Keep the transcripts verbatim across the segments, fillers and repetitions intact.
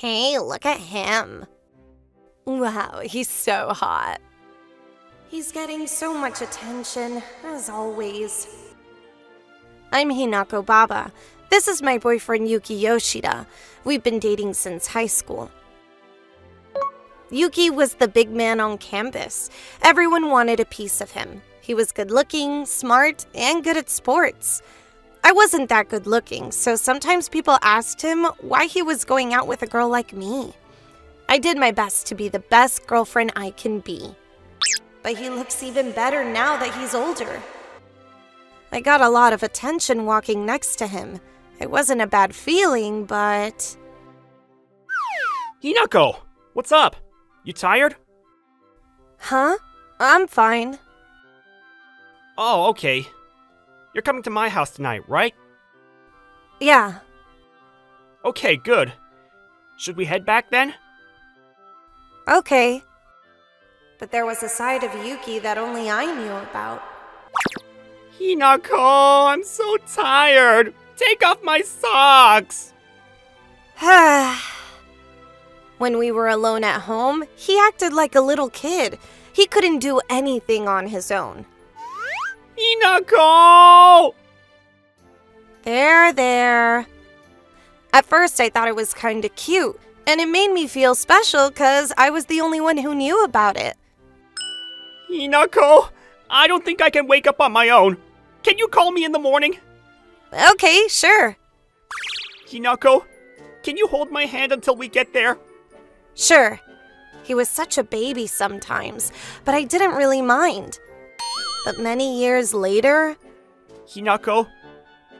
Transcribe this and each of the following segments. Hey, look at him. Wow, he's so hot. He's getting so much attention, as always. I'm Hinako Baba. This is my boyfriend Yuki Yoshida. We've been dating since high school. Yuki was the big man on campus. Everyone wanted a piece of him. He was good-looking, smart, and good at sports. I wasn't that good-looking, so sometimes people asked him why he was going out with a girl like me. I did my best to be the best girlfriend I can be. But he looks even better now that he's older. I got a lot of attention walking next to him. It wasn't a bad feeling, but... Hinako! What's up? You tired? Huh? I'm fine. Oh, okay. You're coming to my house tonight, right? Yeah. Okay, good. Should we head back then? Okay. But there was a side of Yuki that only I knew about. Hinako, I'm so tired. Take off my socks. When we were alone at home, he acted like a little kid. He couldn't do anything on his own. Hinako! There, there. At first, I thought it was kinda cute, and it made me feel special because I was the only one who knew about it. Hinako, I don't think I can wake up on my own. Can you call me in the morning? Okay, sure. Hinako, can you hold my hand until we get there? Sure. He was such a baby sometimes, but I didn't really mind. But many years later... Hinako,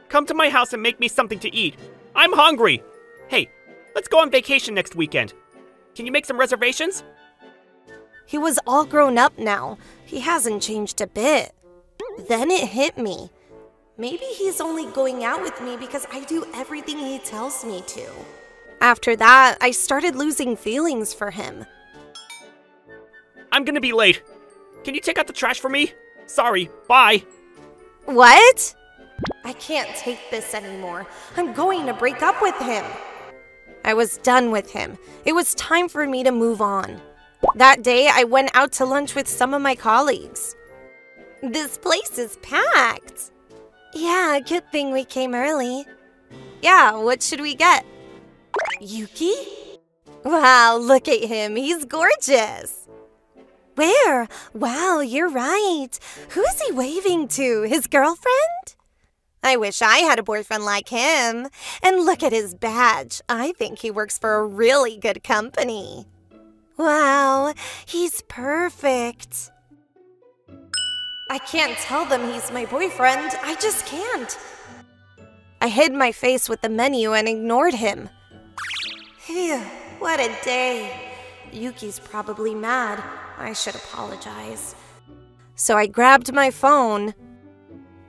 come to my house and make me something to eat. I'm hungry. Hey, let's go on vacation next weekend. Can you make some reservations? He was all grown up now. He hasn't changed a bit. Then it hit me. Maybe he's only going out with me because I do everything he tells me to. After that, I started losing feelings for him. I'm gonna be late. Can you take out the trash for me? Sorry, bye. What? I can't take this anymore. I'm going to break up with him. I was done with him. It was time for me to move on. That day, I went out to lunch with some of my colleagues. This place is packed. Yeah, good thing we came early. Yeah, what should we get? Yuki? Wow, look at him. He's gorgeous. Where? Wow, you're right. Who's he waving to? His girlfriend? I wish I had a boyfriend like him. And look at his badge. I think he works for a really good company. Wow, he's perfect. I can't tell them he's my boyfriend. I just can't. I hid my face with the menu and ignored him. Phew, what a day. Yuki's probably mad. I should apologize. So I grabbed my phone.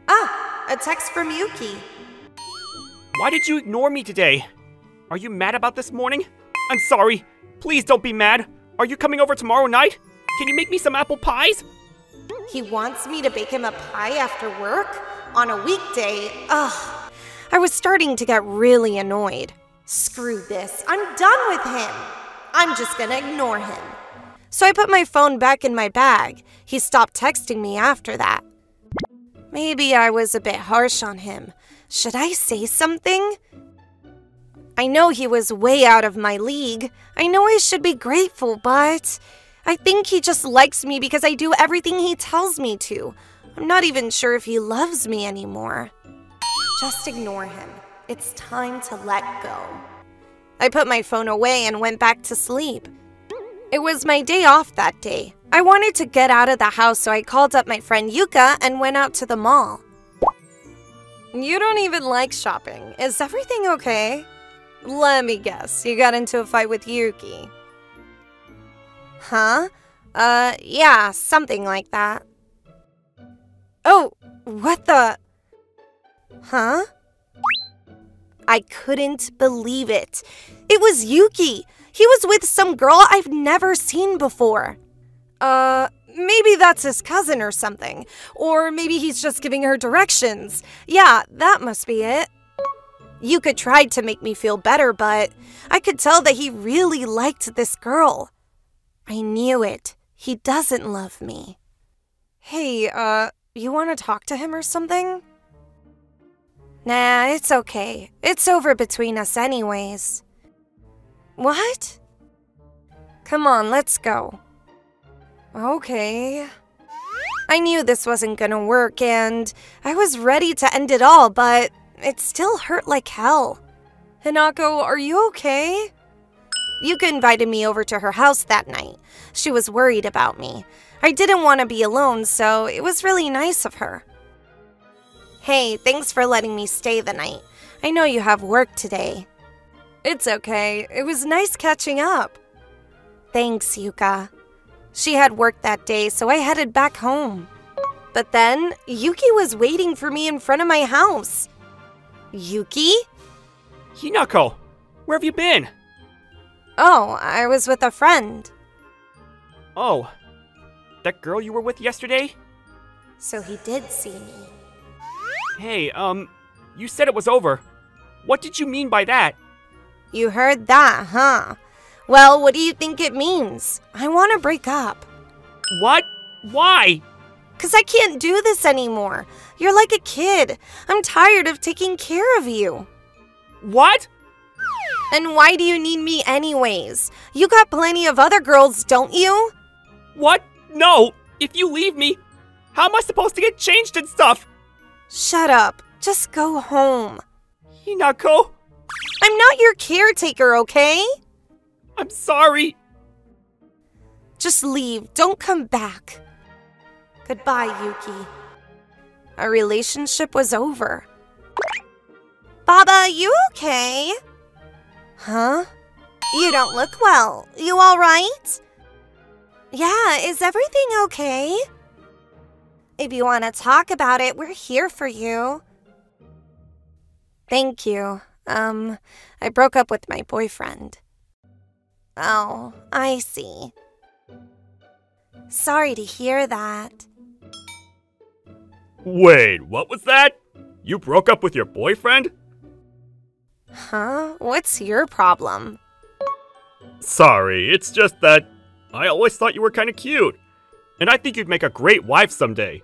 Ah, a text from Yuki. Why did you ignore me today? Are you mad about this morning? I'm sorry. Please don't be mad. Are you coming over tomorrow night? Can you make me some apple pies? He wants me to bake him a pie after work? On a weekday? Ugh. I was starting to get really annoyed. Screw this. I'm done with him. I'm just gonna ignore him. So I put my phone back in my bag. He stopped texting me after that. Maybe I was a bit harsh on him. Should I say something? I know he was way out of my league. I know I should be grateful, but... I think he just likes me because I do everything he tells me to. I'm not even sure if he loves me anymore. Just ignore him. It's time to let go. I put my phone away and went back to sleep. It was my day off that day. I wanted to get out of the house, so I called up my friend Yuka and went out to the mall. You don't even like shopping. Is everything okay? Let me guess. You got into a fight with Yuki. Huh? Uh, yeah, something like that. Oh, what the... Huh? I couldn't believe it. It was Yuki. He was with some girl I've never seen before. Uh, maybe that's his cousin or something. Or maybe he's just giving her directions. Yeah, that must be it. Yuka tried to make me feel better, but I could tell that he really liked this girl. I knew it. He doesn't love me. Hey, uh, you want to talk to him or something? Nah, it's okay. It's over between us anyways. What? Come on, let's go. Okay. I knew this wasn't gonna work, and I was ready to end it all, but it still hurt like hell. Hinako, are you okay? Yuka invited me over to her house that night. She was worried about me. I didn't want to be alone, so it was really nice of her. Hey, thanks for letting me stay the night. I know you have work today. It's okay. It was nice catching up. Thanks, Yuka. She had work that day, so I headed back home. But then, Yuki was waiting for me in front of my house. Yuki? Hinako, where have you been? Oh, I was with a friend. Oh, that girl you were with yesterday? So he did see me. Hey, um, you said it was over. What did you mean by that? You heard that, huh? Well, what do you think it means? I want to break up. What? Why? Because I can't do this anymore. You're like a kid. I'm tired of taking care of you. What? And why do you need me anyways? You got plenty of other girls, don't you? What? No! If you leave me, how am I supposed to get changed and stuff? Shut up. Just go home. Hinako? I'm not your caretaker, okay? I'm sorry. Just leave. Don't come back. Goodbye, Yuki. Our relationship was over. Baba, you okay? Huh? You don't look well. You all right? Yeah, is everything okay? If you want to talk about it, we're here for you. Thank you. Um, I broke up with my boyfriend. Oh, I see. Sorry to hear that. Wait, what was that? You broke up with your boyfriend? Huh? What's your problem? Sorry, it's just that I always thought you were kind of cute. And I think you'd make a great wife someday.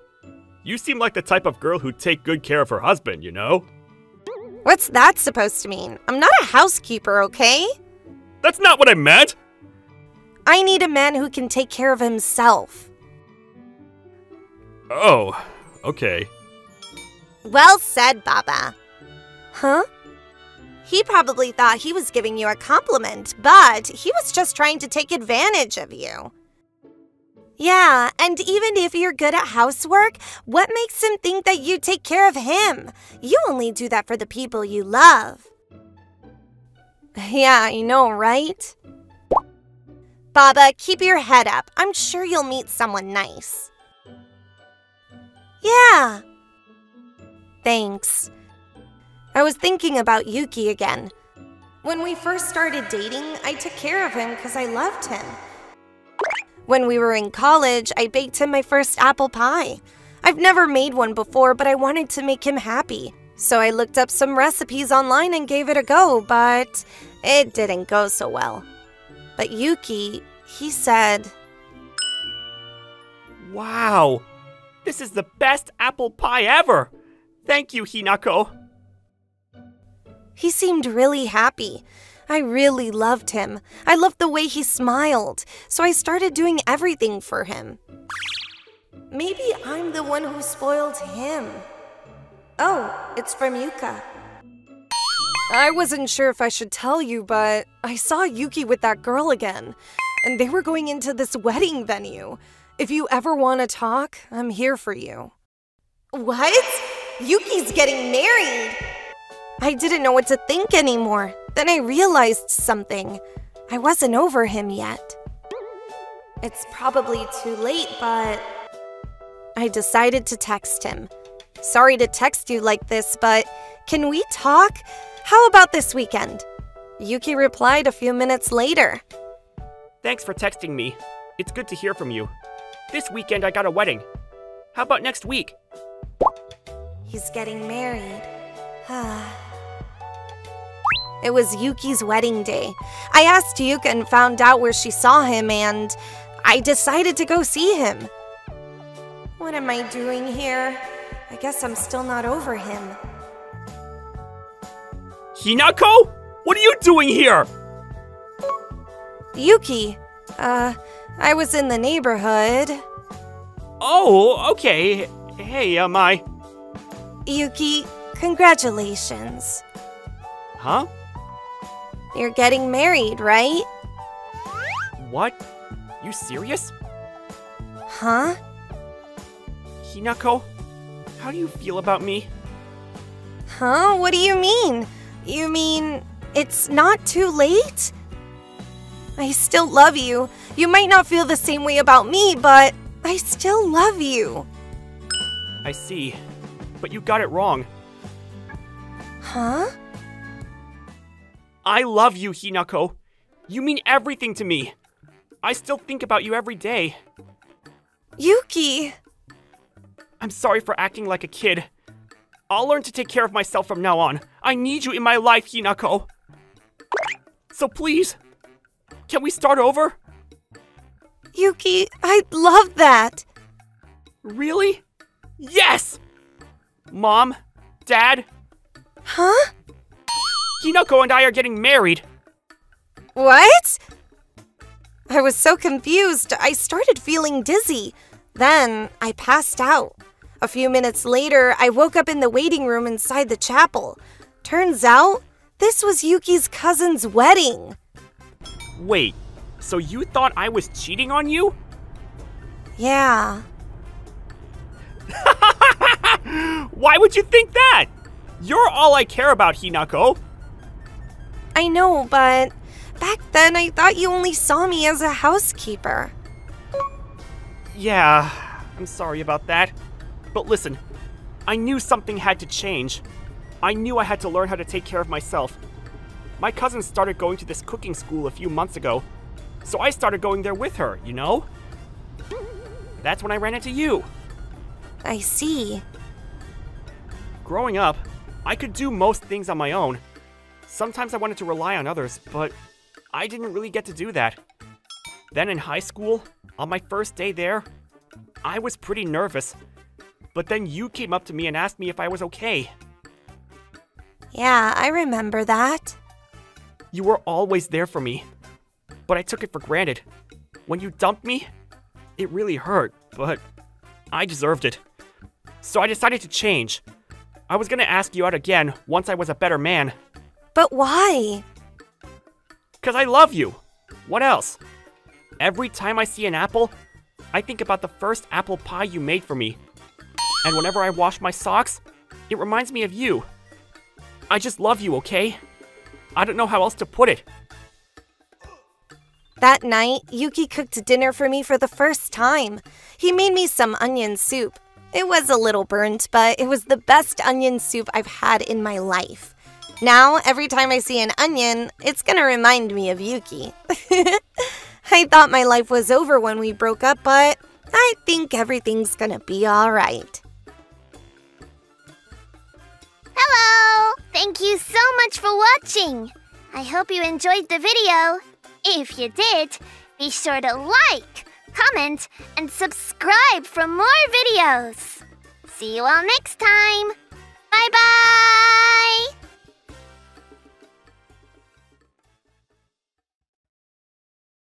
You seem like the type of girl who'd take good care of her husband, you know? What's that supposed to mean? I'm not a housekeeper, okay? That's not what I meant! I need a man who can take care of himself. Oh, okay. Well said, Baba. Huh? He probably thought he was giving you a compliment, but he was just trying to take advantage of you. Yeah, and even if you're good at housework, what makes him think that you take care of him? You only do that for the people you love. Yeah, I know, right? Baba, keep your head up. I'm sure you'll meet someone nice. Yeah. Thanks. I was thinking about Yuki again. When we first started dating, I took care of him because I loved him. When we were in college, I baked him my first apple pie. I've never made one before, but I wanted to make him happy. So I looked up some recipes online and gave it a go, but it didn't go so well. But Yuki, he said, "Wow, this is the best apple pie ever. Thank you, Hinako." He seemed really happy. I really loved him. I loved the way he smiled, so I started doing everything for him. Maybe I'm the one who spoiled him. Oh, it's from Yuka. I wasn't sure if I should tell you, but I saw Yuki with that girl again, and they were going into this wedding venue. If you ever want to talk, I'm here for you. What? Yuki's getting married! I didn't know what to think anymore. Then I realized something. I wasn't over him yet. It's probably too late, but I decided to text him. Sorry to text you like this, but can we talk? How about this weekend? Yuki replied a few minutes later. Thanks for texting me. It's good to hear from you. This weekend I got a wedding. How about next week? He's getting married. Ah. It was Yuki's wedding day. I asked Yuka and found out where she saw him, and I decided to go see him. What am I doing here? I guess I'm still not over him. Hinako? What are you doing here? Yuki, uh, I was in the neighborhood. Oh, okay. Hey, am I? Yuki, congratulations. Huh? You're getting married, right? What? You serious? Huh? Hinako, how do you feel about me? Huh? What do you mean? You mean it's not too late? I still love you. You might not feel the same way about me, but I still love you. I see, but you got it wrong. Huh? I love you, Hinako. You mean everything to me. I still think about you every day. Yuki! I'm sorry for acting like a kid. I'll learn to take care of myself from now on. I need you in my life, Hinako. So please, can we start over? Yuki, I'd love that. Really? Yes! Mom? Dad? Huh? Hinako and I are getting married. What? I was so confused, I started feeling dizzy. Then, I passed out. A few minutes later, I woke up in the waiting room inside the chapel. Turns out, this was Yuki's cousin's wedding. Wait, so you thought I was cheating on you? Yeah. Why would you think that? You're all I care about, Hinako. I know, but back then I thought you only saw me as a housekeeper. Yeah, I'm sorry about that. But listen, I knew something had to change. I knew I had to learn how to take care of myself. My cousin started going to this cooking school a few months ago, so I started going there with her, you know? That's when I ran into you. I see. Growing up, I could do most things on my own. Sometimes I wanted to rely on others, but I didn't really get to do that. Then in high school, on my first day there, I was pretty nervous. But then you came up to me and asked me if I was okay. Yeah, I remember that. You were always there for me, but I took it for granted. When you dumped me, it really hurt, but I deserved it. So I decided to change. I was gonna ask you out again once I was a better man. But why? 'Cause I love you. What else? Every time I see an apple, I think about the first apple pie you made for me. And whenever I wash my socks, it reminds me of you. I just love you, okay? I don't know how else to put it. That night, Yuki cooked dinner for me for the first time. He made me some onion soup. It was a little burnt, but it was the best onion soup I've had in my life. Now, every time I see an onion, it's gonna remind me of Yuki. I thought my life was over when we broke up, but I think everything's gonna be all right. Hello! Thank you so much for watching! I hope you enjoyed the video. If you did, be sure to like, comment, and subscribe for more videos. See you all next time! Bye-bye!